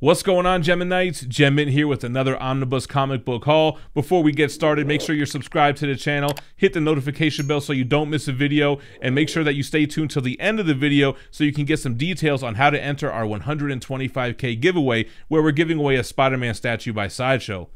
What's going on, Geminites? Gemin here with another Omnibus Comic Book Haul. Before we get started, make sure you're subscribed to the channel, hit the notification bell so you don't miss a video, and make sure that you stay tuned till the end of the video so you can get some details on how to enter our 125K giveaway, where we're giving away a Spider-Man statue by Sideshow.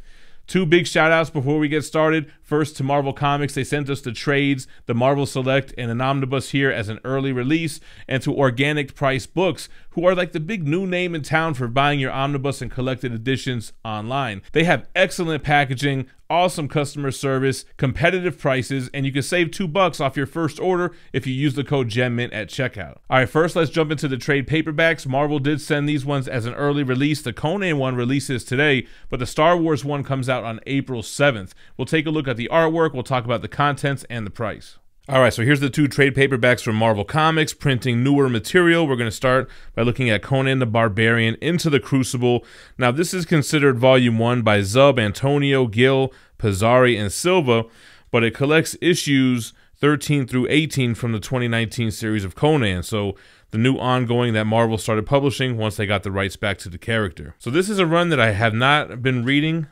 Two big shout-outs before we get started. First, to Marvel Comics. They sent us the trades, the Marvel Select, and an omnibus here as an early release. And to Organic Price Books, who are like the big new name in town for buying your omnibus and collected editions online. They have excellent packaging, awesome customer service, competitive prices, and you can save $2 off your first order if you use the code GEMMINT at checkout. All right, first let's jump into the trade paperbacks. Marvel did send these ones as an early release. The Conan one releases today, but the Star Wars one comes out on April 7th. We'll take a look at the artwork, we'll talk about the contents and the price. All right, so here's the two trade paperbacks from Marvel Comics, printing newer material. We're going to start by looking at Conan the Barbarian into the Crucible. Now, this is considered Volume 1 by Zub, Antonio, Gill, Pizzari, and Silva, but it collects issues 13 through 18 from the 2019 series of Conan, so the new ongoing that Marvel started publishing once they got the rights back to the character. So this is a run that I have not been reading.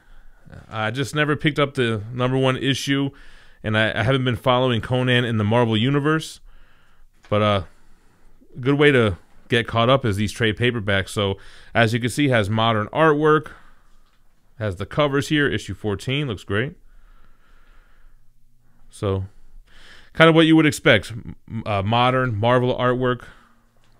I just never picked up the #1 issue, and I haven't been following Conan in the Marvel Universe, but a good way to get caught up is these trade paperbacks. So as you can see, has modern artwork, has the covers here, issue 14, looks great. So kind of what you would expect, modern Marvel artwork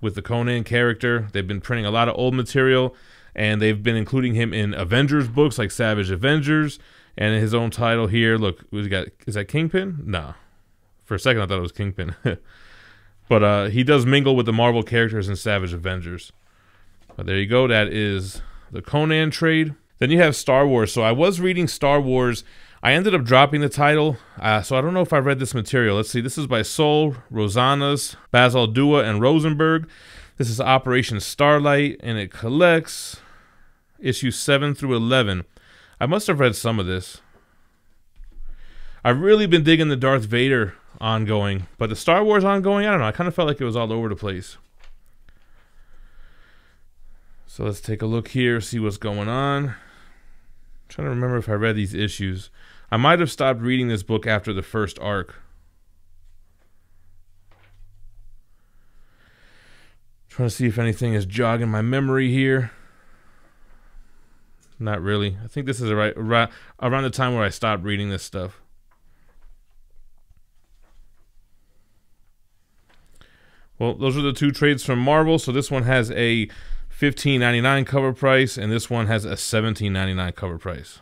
with the Conan character. They've been printing a lot of old material, and they've been including him in Avengers books like Savage Avengers, and his own title here. Look, we got, is that Kingpin? Nah. For a second I thought it was Kingpin. But he does mingle with the Marvel characters in Savage Avengers. But there you go. That is the Conan trade. Then you have Star Wars. So I was reading Star Wars. I ended up dropping the title. So I don't know if I read this material. Let's see. This is by Soule, Rosanas, Basaldua, and Rosenberg. This is Operation Starlight, and it collects issues 7 through 11. I must have read some of this. I've really been digging the Darth Vader ongoing, but the Star Wars ongoing, I don't know, I kind of felt like it was all over the place. So let's take a look here, see what's going on. I'm trying to remember if I read these issues. I might have stopped reading this book after the first arc. Trying to see if anything is jogging my memory here. Not really. I think this is around the time where I stopped reading this stuff. Well, those are the two trades from Marvel. So this one has a $15.99 cover price, and this one has a $17.99 cover price.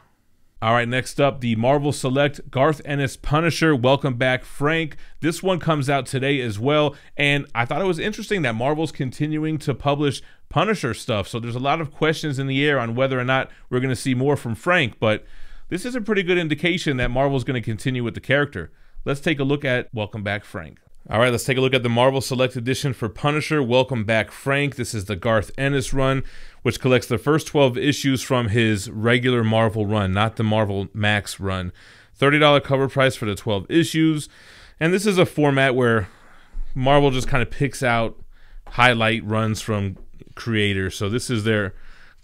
All right, next up, the Marvel Select, Garth Ennis, Punisher, Welcome Back, Frank. This one comes out today as well, and I thought it was interesting that Marvel's continuing to publish Punisher stuff, so there's a lot of questions in the air on whether or not we're going to see more from Frank, but this is a pretty good indication that Marvel's going to continue with the character. Let's take a look at Welcome Back, Frank. All right, let's take a look at the Marvel Select Edition for Punisher, Welcome Back, Frank. This is the Garth Ennis run, which collects the first 12 issues from his regular Marvel run, not the Marvel Max run. $30 cover price for the 12 issues. And this is a format where Marvel just kind of picks out highlight runs from creators. So this is their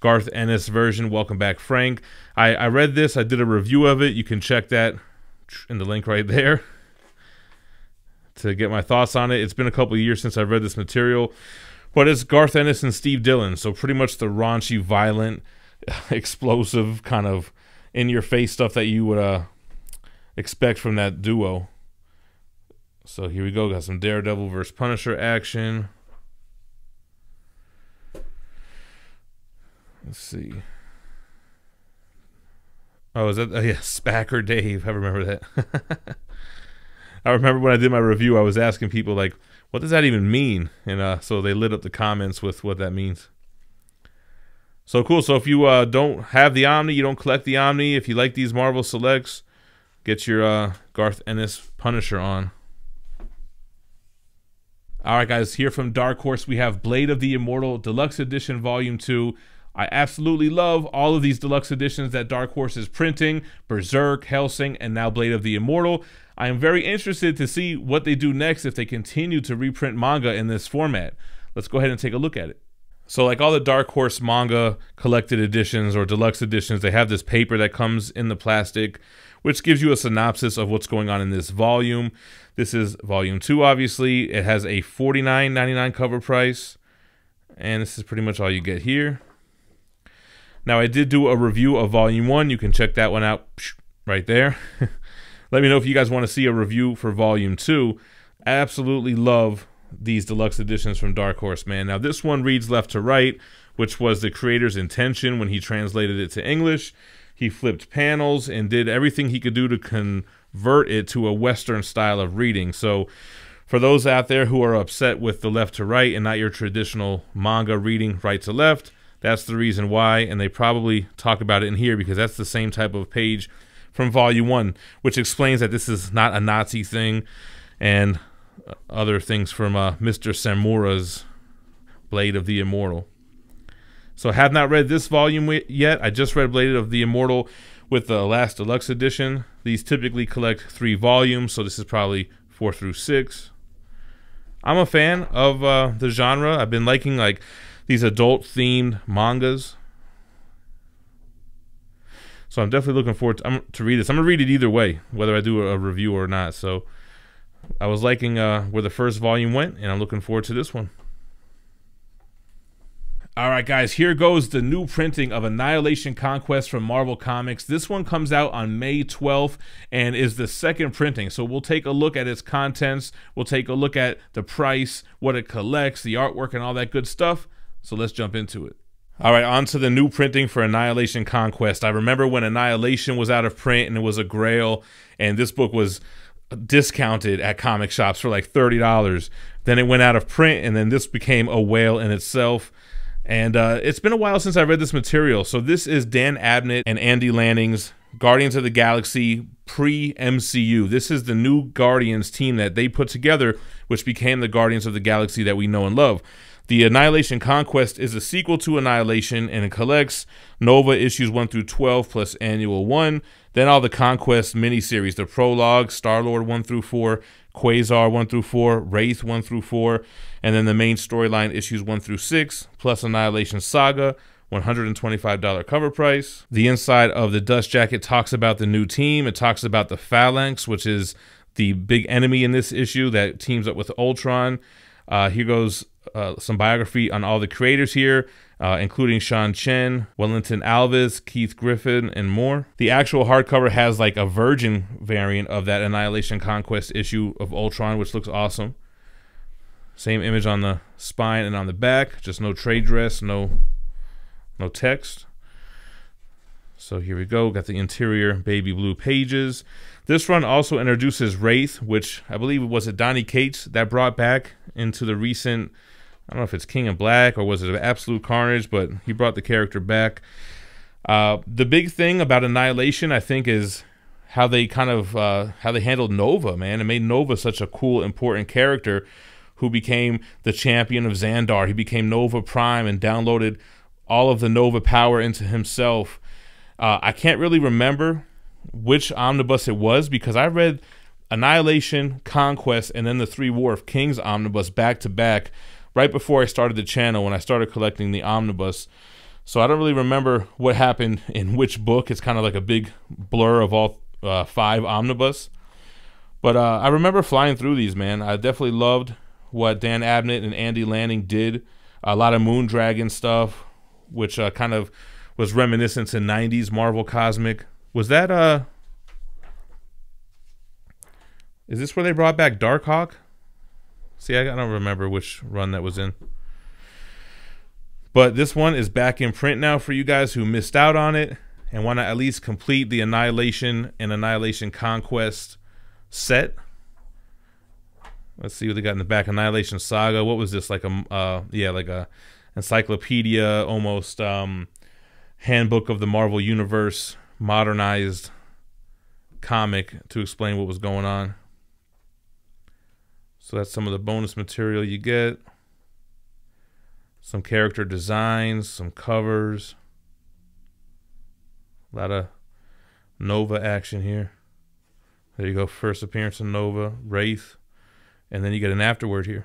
Garth Ennis version, Welcome Back, Frank. I read this. I did a review of it. You can check that in the link right there to get my thoughts on it. It's been a couple of years since I've read this material, but it's Garth Ennis and Steve Dillon, so pretty much the raunchy, violent, explosive kind of in-your-face stuff that you would expect from that duo. So here we go. Got some Daredevil versus Punisher action. Let's see. Oh, is that? Oh, yeah, Spacker Dave. I remember that. I remember when I did my review, I was asking people, like, what does that even mean? And so they lit up the comments with what that means. So cool. So if you don't have the Omni, you don't collect the Omni, if you like these Marvel Selects, get your Garth Ennis Punisher on. All right, guys, here from Dark Horse, we have Blade of the Immortal Deluxe Edition Volume 2. I absolutely love all of these deluxe editions that Dark Horse is printing, Berserk, Hellsing, and now Blade of the Immortal. I am very interested to see what they do next if they continue to reprint manga in this format. Let's go ahead and take a look at it. So like all the Dark Horse manga collected editions or deluxe editions, they have this paper that comes in the plastic, which gives you a synopsis of what's going on in this volume. This is volume 2, obviously. It has a $49.99 cover price. And this is pretty much all you get here. Now, I did do a review of volume 1. You can check that one out right there. Let me know if you guys want to see a review for volume 2. I absolutely love these deluxe editions from Dark Horse, man. Now, this one reads left to right, which was the creator's intention when he translated it to English. He flipped panels and did everything he could do to convert it to a Western style of reading. So for those out there who are upset with the left to right and not your traditional manga reading right to left, that's the reason why, and they probably talk about it in here because that's the same type of page from volume 1, which explains that this is not a Nazi thing and other things from Mr. Samura's Blade of the Immortal. So I have not read this volume yet. I just read Blade of the Immortal with the last deluxe edition. These typically collect 3 volumes, so this is probably 4 through 6. I'm a fan of the genre. I've been liking like these adult-themed mangas. So I'm definitely looking forward to read this. I'm going to read it either way, whether I do a review or not. So I was liking where the first volume went, and I'm looking forward to this one. All right, guys, here goes the new printing of Annihilation Conquest from Marvel Comics. This one comes out on May 12th and is the second printing. So we'll take a look at its contents. We'll take a look at the price, what it collects, the artwork, and all that good stuff. So let's jump into it. All right, on to the new printing for Annihilation Conquest. I remember when Annihilation was out of print and it was a grail, and this book was discounted at comic shops for like $30. Then it went out of print, and then this became a whale in itself. And it's been a while since I read this material. So this is Dan Abnett and Andy Lanning's Guardians of the Galaxy pre-MCU. This is the new Guardians team that they put together, which became the Guardians of the Galaxy that we know and love. The Annihilation Conquest is a sequel to Annihilation, and it collects Nova issues 1 through 12 plus Annual 1, then all the Conquest miniseries, the Prologue, Star-Lord 1 through 4, Quasar 1 through 4, Wraith 1 through 4, and then the main storyline issues 1 through 6, plus Annihilation Saga, $125 cover price. The inside of the dust jacket talks about the new team. It talks about the Phalanx, which is the big enemy in this issue that teams up with Ultron. Here goes some biography on all the creators here, including Sean Chen, Wellington Alvis, Keith Griffin, and more. The actual hardcover has like a virgin variant of that Annihilation Conquest issue of Ultron, which looks awesome. Same image on the spine and on the back, just no trade dress, no text. So here we go, got the interior baby blue pages. This run also introduces Wraith, which I believe was it Donny Cates that brought back into the recent, I don't know if it's King of Black or was it Absolute Carnage, but he brought the character back. The big thing about Annihilation, I think, is how they kind of, how they handled Nova, man. It made Nova such a cool, important character who became the champion of Xandar. He became Nova Prime and downloaded all of the Nova power into himself. I can't really remember which omnibus it was because I read Annihilation, Conquest, and then the 3 War of Kings omnibus back to back right before I started the channel when I started collecting the omnibus. So I don't really remember what happened in which book. It's kind of like a big blur of all 5 omnibus. But I remember flying through these, man. I definitely loved what Dan Abnett and Andy Lanning did. A lot of Moondragon stuff, which kind of was reminiscent to 90s Marvel Cosmic. Was that, is this where they brought back Darkhawk? See, I don't remember which run that was in. But this one is back in print now for you guys who missed out on it and want to at least complete the Annihilation and Annihilation Conquest set. Let's see what they got in the back. Annihilation Saga. What was this? Like a, yeah, like a encyclopedia almost, handbook of the Marvel Universe modernized comic to explain what was going on. So that's some of the bonus material you get. Some character designs, some covers. A lot of Nova action here. There you go, first appearance of Nova, Wraith, and then you get an afterword here.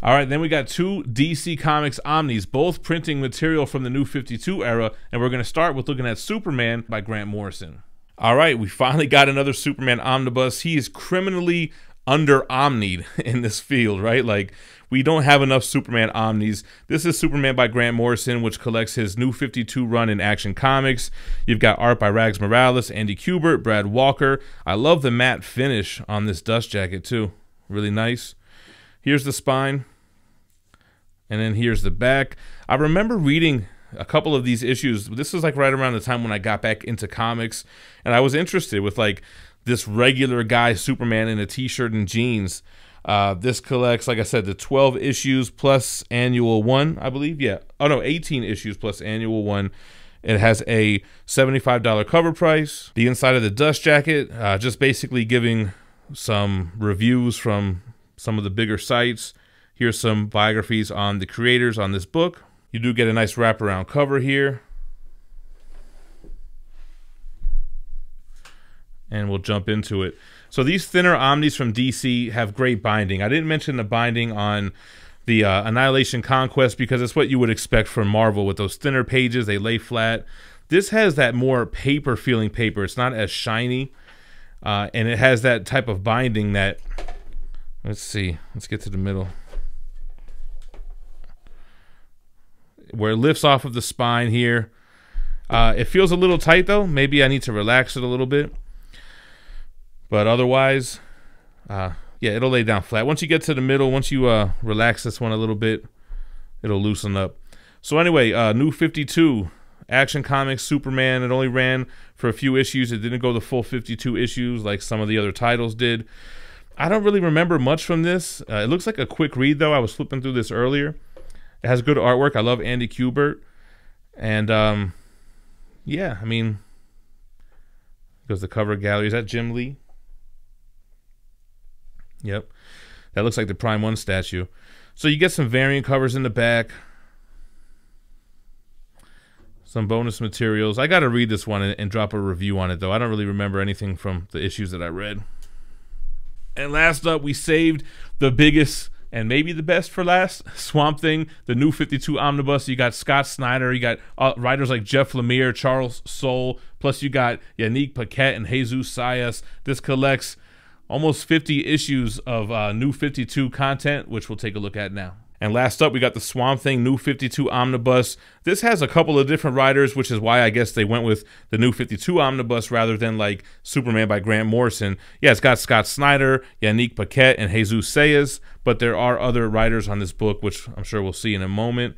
All right, then we got two DC Comics Omnis, both printing material from the New 52 era, and we're going to start with looking at Superman by Grant Morrison. All right, we finally got another Superman omnibus. He is criminally under-omnied in this field, right? Like, we don't have enough Superman omnis. This is Superman by Grant Morrison, which collects his New 52 run in Action Comics. You've got art by Rags Morales, Andy Kubert, Brad Walker. I love the matte finish on this dust jacket, too. Really nice. Here's the spine, and then here's the back. I remember reading a couple of these issues. This is like right around the time when I got back into comics, and I was interested with like this regular guy Superman in a t-shirt and jeans. This collects, like I said, the 12 issues plus annual one, I believe. Yeah. Oh, no, 18 issues plus annual one. It has a $75 cover price. The inside of the dust jacket, just basically giving some reviews from some of the bigger sites. Here's some biographies on the creators on this book. You do get a nice wraparound cover here. And we'll jump into it. So these thinner omnis from DC have great binding. I didn't mention the binding on the Annihilation Conquest because it's what you would expect from Marvel with those thinner pages. They lay flat. This has that more paper feeling paper. It's not as shiny. And it has that type of binding that... Let's see. Let's get to the middle. Where it lifts off of the spine here. It feels a little tight, though. Maybe I need to relax it a little bit. But otherwise, yeah, it'll lay down flat. Once you get to the middle, once you relax this one a little bit, it'll loosen up. So anyway, New 52, Action Comics, Superman. It only ran for a few issues. It didn't go the full 52 issues like some of the other titles did. I don't really remember much from this. It looks like a quick read, though. I was flipping through this earlier. It has good artwork. I love Andy Kubert. And, yeah, I mean, goes the cover gallery. Is that Jim Lee? Yep. That looks like the Prime 1 statue. So you get some variant covers in the back. Some bonus materials. I got to read this one and drop a review on it, though. I don't really remember anything from the issues that I read. And last up, we saved the biggest and maybe the best for last, Swamp Thing, the New 52 Omnibus. You got Scott Snyder. You got writers like Jeff Lemire, Charles Soule. Plus, you got Yannick Paquette and Jesus Sayas. This collects almost 50 issues of New 52 content, which we'll take a look at now. And last up, we got the Swamp Thing New 52 Omnibus. This has a couple of different writers, which is why I guess they went with the New 52 Omnibus rather than like Superman by Grant Morrison. Yeah, it's got Scott Snyder, Yannick Paquette, and Jesus Sayas, but there are other writers on this book, which I'm sure we'll see in a moment.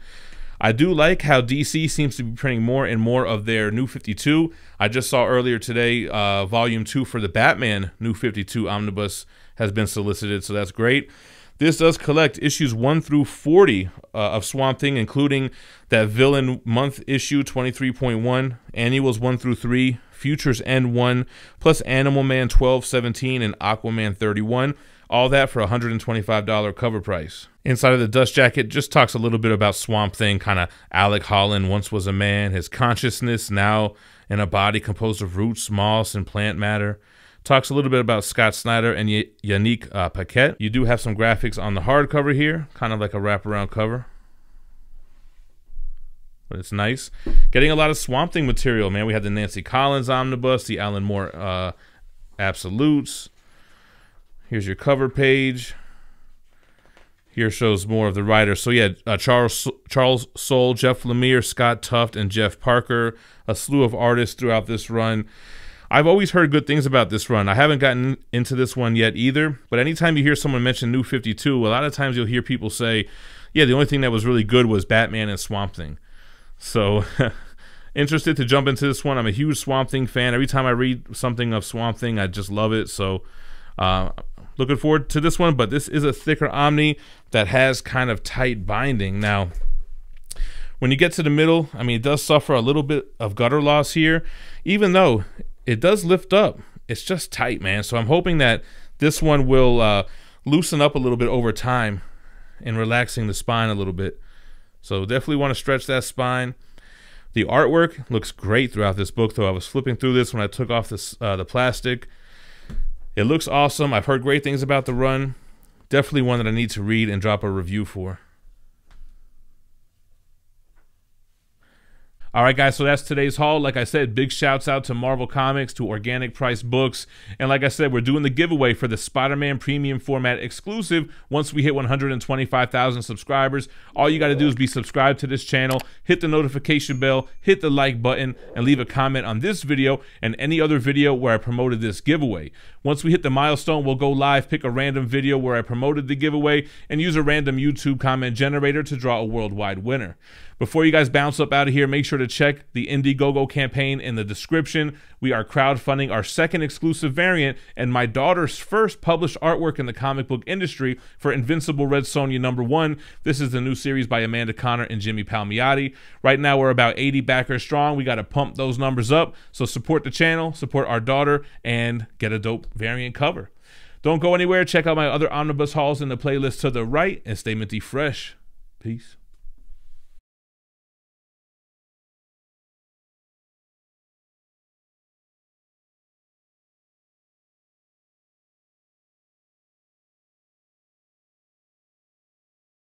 I do like how DC seems to be printing more and more of their New 52. I just saw earlier today Volume 2 for the Batman New 52 Omnibus has been solicited, so that's great. This does collect issues 1 through 40 of Swamp Thing, including that Villain Month issue 23.1, Annuals 1 through 3, Futures End 1, plus Animal Man 12-17 and Aquaman 31. All that for $125 cover price. Inside of the dust jacket just talks a little bit about Swamp Thing, kind of Alec Holland once was a man, his consciousness now in a body composed of roots, moss, and plant matter. Talks a little bit about Scott Snyder and Yannick Paquette. You do have some graphics on the hardcover here, kind of like a wraparound cover. But it's nice. Getting a lot of Swamp Thing material, man. We had the Nancy Collins Omnibus, the Alan Moore Absolutes. Here's your cover page. Here shows more of the writers. So yeah, Charles Soule, Jeff Lemire, Scott Tuft, and Jeff Parker. A slew of artists throughout this run. I've always heard good things about this run. I haven't gotten into this one yet either, but anytime you hear someone mention New 52, a lot of times you'll hear people say, yeah, the only thing that was really good was Batman and Swamp Thing. So interested to jump into this one. I'm a huge Swamp Thing fan. Every time I read something of Swamp Thing, I just love it. So looking forward to this one, but this is a thicker omni that has kind of tight binding. Now, when you get to the middle, I mean, it does suffer a little bit of gutter loss here, even though it does lift up. It's just tight, man. So I'm hoping that this one will loosen up a little bit over time and relaxing the spine a little bit. So definitely want to stretch that spine. The artwork looks great throughout this book, though. I was flipping through this when I took off this, the plastic. It looks awesome. I've heard great things about the run. Definitely one that I need to read and drop a review for. All right, guys, so that's today's haul. Like I said, big shouts out to Marvel Comics, to Organic Price Books. And like I said, we're doing the giveaway for the Spider-Man Premium Format exclusive once we hit 125,000 subscribers. All you got to do is be subscribed to this channel, hit the notification bell, hit the like button, and leave a comment on this video and any other video where I promoted this giveaway. Once we hit the milestone, we'll go live, pick a random video where I promoted the giveaway, and use a random YouTube comment generator to draw a worldwide winner. Before you guys bounce up out of here, make sure to check the Indiegogo campaign in the description. We are crowdfunding our second exclusive variant and my daughter's first published artwork in the comic book industry for Invincible Red Sonja #1. This is the new series by Amanda Connor and Jimmy Palmiotti. Right now, we're about 80 backers strong. We got to pump those numbers up. So support the channel, support our daughter, and get a dope variant cover. Don't go anywhere. Check out my other omnibus hauls in the playlist to the right, and stay minty fresh. Peace.